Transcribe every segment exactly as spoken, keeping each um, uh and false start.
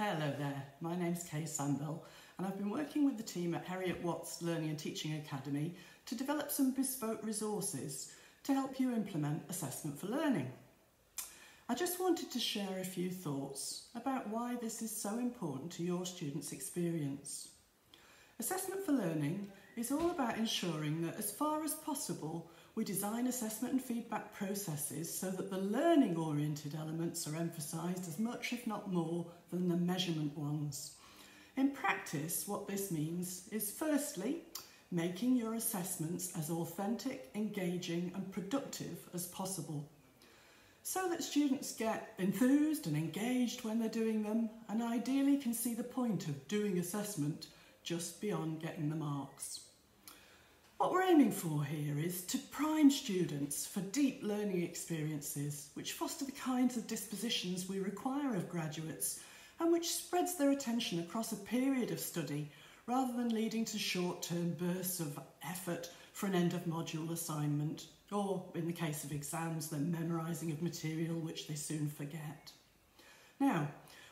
Hello there, my name's Kay Sambell and I've been working with the team at Heriot-Watt's Learning and Teaching Academy to develop some bespoke resources to help you implement Assessment for Learning. I just wanted to share a few thoughts about why this is so important to your students' experience. Assessment for Learning is all about ensuring that as far as possible we design assessment and feedback processes so that the learning-oriented elements are emphasised as much, if not more, than the measurement ones. In practice, what this means is, firstly, making your assessments as authentic, engaging and productive as possible, so that students get enthused and engaged when they're doing them and ideally can see the point of doing assessment just beyond getting the marks. What we're aiming for here is to prime students for deep learning experiences which foster the kinds of dispositions we require of graduates and which spreads their attention across a period of study rather than leading to short-term bursts of effort for an end-of-module assignment or, in the case of exams, the memorising of material which they soon forget. Now,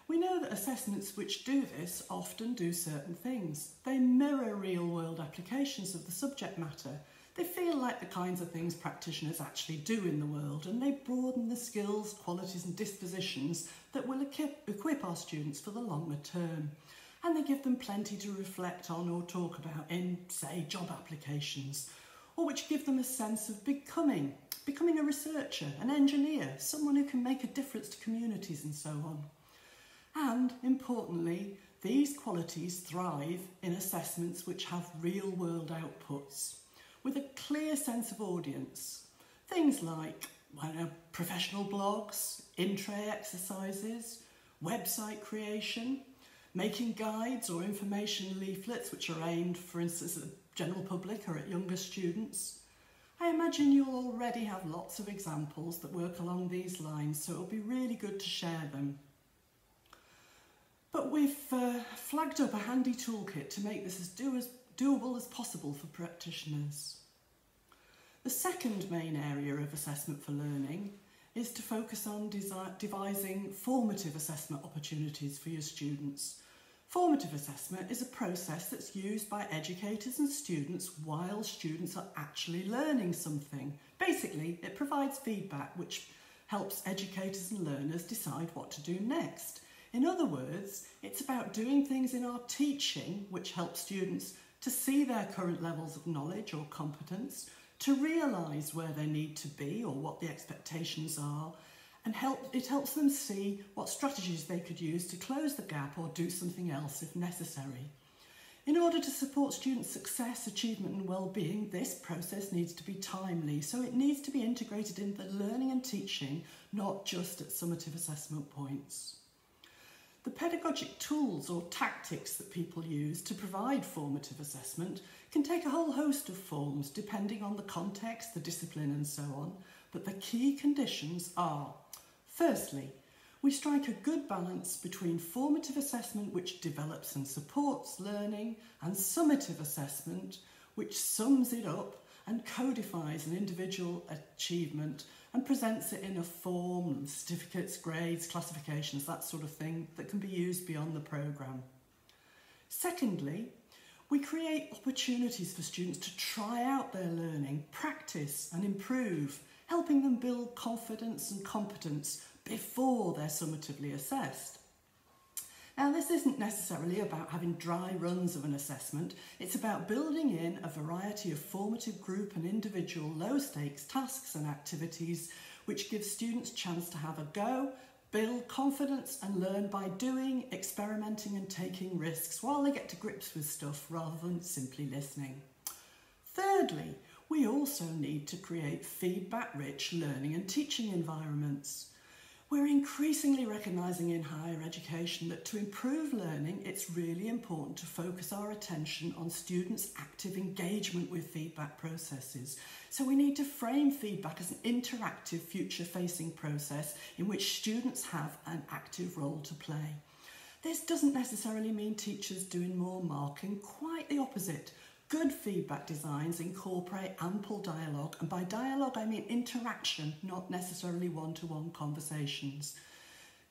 we know that assessments which do this often do certain things. They mirror real-world applications of the subject matter. They feel like the kinds of things practitioners actually do in the world, and they broaden the skills, qualities and dispositions that will equip, equip our students for the longer term. And they give them plenty to reflect on or talk about in, say, job applications, or which give them a sense of becoming, becoming a researcher, an engineer, someone who can make a difference to communities and so on. And, importantly, these qualities thrive in assessments which have real-world outputs, with a clear sense of audience. Things like, I don't know, professional blogs, in-tray exercises, website creation, making guides or information leaflets which are aimed, for instance, at the general public or at younger students. I imagine you'll already have lots of examples that work along these lines, so it'll be really good to share them. But we've uh, flagged up a handy toolkit to make this as, do as doable as possible for practitioners. The second main area of assessment for learning is to focus on devising formative assessment opportunities for your students. Formative assessment is a process that's used by educators and students while students are actually learning something. Basically, it provides feedback which helps educators and learners decide what to do next. In other words, it's about doing things in our teaching which help students to see their current levels of knowledge or competence, to realise where they need to be or what the expectations are, and help, it helps them see what strategies they could use to close the gap or do something else if necessary. In order to support students' success, achievement and well-being, this process needs to be timely, so it needs to be integrated into learning and teaching, not just at summative assessment points. The pedagogic tools or tactics that people use to provide formative assessment can take a whole host of forms depending on the context, the discipline and so on, but the key conditions are, firstly, we strike a good balance between formative assessment which develops and supports learning and summative assessment which sums it up and codifies an individual achievement and presents it in a form, certificates, grades, classifications, that sort of thing that can be used beyond the programme. Secondly, we create opportunities for students to try out their learning, practice and improve, helping them build confidence and competence before they're summatively assessed. Now, this isn't necessarily about having dry runs of an assessment. It's about building in a variety of formative group and individual low-stakes tasks and activities which give students a chance to have a go, build confidence and learn by doing, experimenting and taking risks while they get to grips with stuff rather than simply listening. Thirdly, we also need to create feedback-rich learning and teaching environments. We're increasingly recognising in higher education that to improve learning, it's really important to focus our attention on students' active engagement with feedback processes. So we need to frame feedback as an interactive, future-facing process in which students have an active role to play. This doesn't necessarily mean teachers doing more marking, quite the opposite. Good feedback designs incorporate ample dialogue, and by dialogue I mean interaction, not necessarily one-to-one conversations.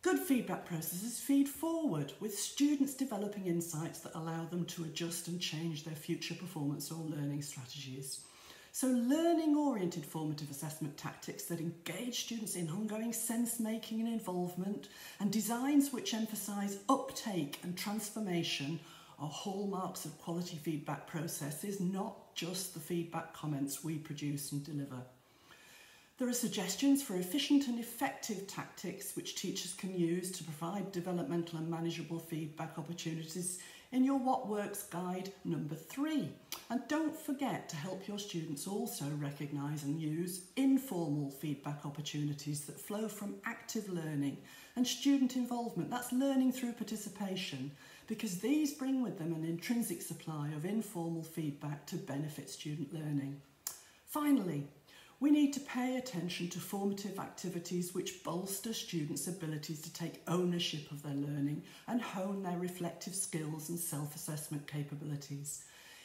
Good feedback processes feed forward, with students developing insights that allow them to adjust and change their future performance or learning strategies. So learning-oriented formative assessment tactics that engage students in ongoing sense-making and involvement, and designs which emphasise uptake and transformation, are hallmarks of quality feedback processes, not just the feedback comments we produce and deliver. There are suggestions for efficient and effective tactics which teachers can use to provide developmental and manageable feedback opportunities in your What Works guide number three. And don't forget to help your students also recognise and use informal feedback opportunities that flow from active learning and student involvement. That's learning through participation, because these bring with them an intrinsic supply of informal feedback to benefit student learning. Finally, we need to pay attention to formative activities which bolster students' abilities to take ownership of their learning and hone their reflective skills and self-assessment capabilities.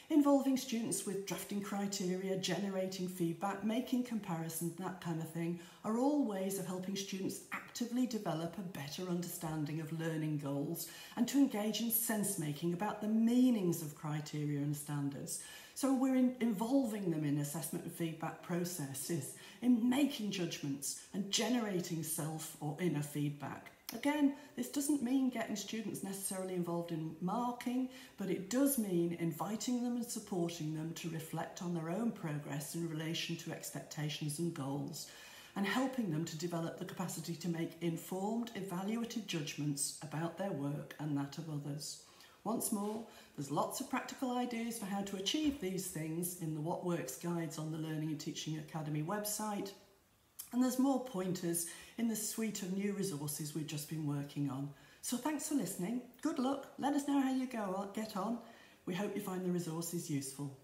Involving students with drafting criteria, generating feedback, making comparisons, that kind of thing, are all ways of helping students actively develop a better understanding of learning goals and to engage in sense-making about the meanings of criteria and standards. So we're in involving them in assessment and feedback processes, in making judgments and generating self or inner feedback. Again, this doesn't mean getting students necessarily involved in marking, but it does mean inviting them and supporting them to reflect on their own progress in relation to expectations and goals, and helping them to develop the capacity to make informed, evaluative judgments about their work and that of others. Once more, there's lots of practical ideas for how to achieve these things in the What Works guides on the Learning and Teaching Academy website, and there's more pointers in the suite of new resources we've just been working on. So thanks for listening, good luck, let us know how you go, get on. We hope you find the resources useful.